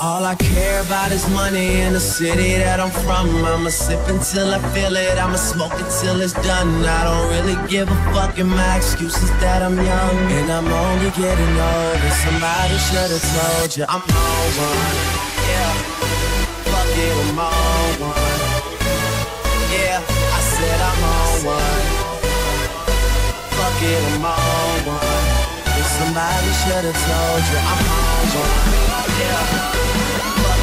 All I care about is money and the city that I'm from. I'ma sip until I feel it, I'ma smoke it till it's done. I don't really give a fuck, and my excuse is that I'm young. And I'm only getting older, somebody should've told you I'm on one, yeah. Fuck it, I'm on one, yeah, I said I'm on one. Fuck it, I'm on one, and somebody should've told you I'm on one, yeah.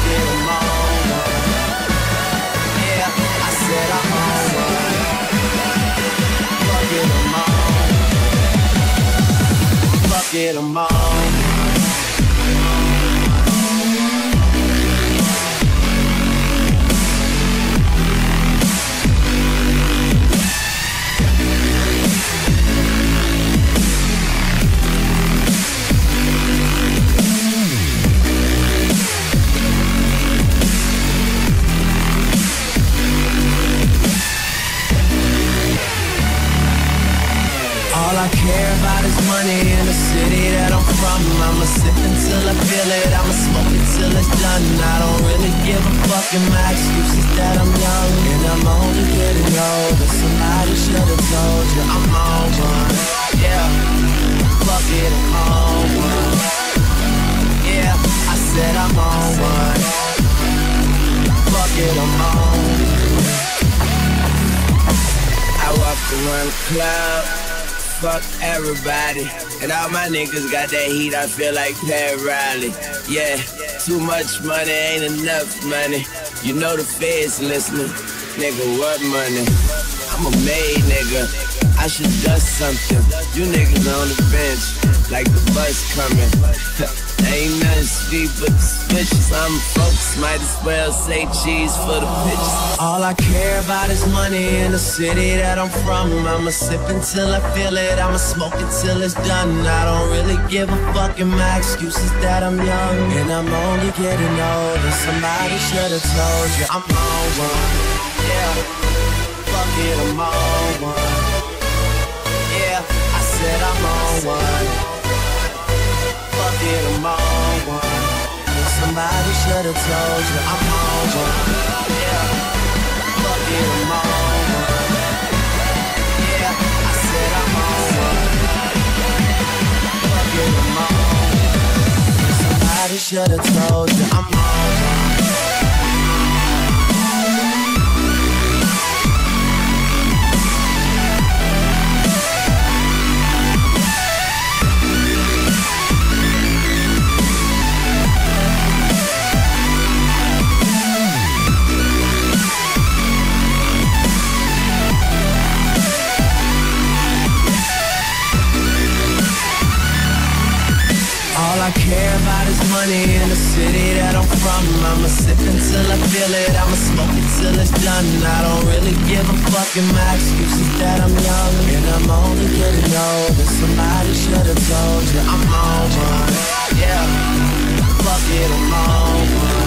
Get them all. All I care about is money and the city that I'm from. I'ma sip until I feel it, I'ma smoke it till it's done. I don't really give a fuck, and my excuse is that I'm young. And I'm only getting older, somebody should've told you I'm on one, yeah. Fuck it, I'm on one, yeah, I said I'm on one. Fuck it, I'm on. I walk around the club, fuck everybody, and all my niggas got that heat, I feel like Pat Riley. Yeah, too much money, ain't enough money. You know the feds listening, nigga, what money? I'm a made nigga, I should dust something. You niggas on the bench, like the bus coming. Ain't nothing sweet but suspicious. I'm folks, might as well say cheese for the bitches. All I care about is money and the city that I'm from. I'ma sip until I feel it, I'ma smoke it till it's done. I don't really give a fuck, and my excuse is that I'm young. And I'm only getting older, somebody should've told you I'm on one, yeah. Fuck it, I'm on one, yeah, I said I'm on one. Get them all one, and somebody should've told you I'm on one, yeah. Fuck it, I'm on one, yeah, I said I'm on one. Fuck it, I'm on one, and somebody should've told you I'm on one. All I care about is money and the city that I'm from. I'ma sip until I feel it, I'ma smoke it till it's done. I don't really give a fuck, and my excuse is that I'm young. And I'm only getting older, somebody should've told you I'm on one, yeah. Fuck it, I'm on one,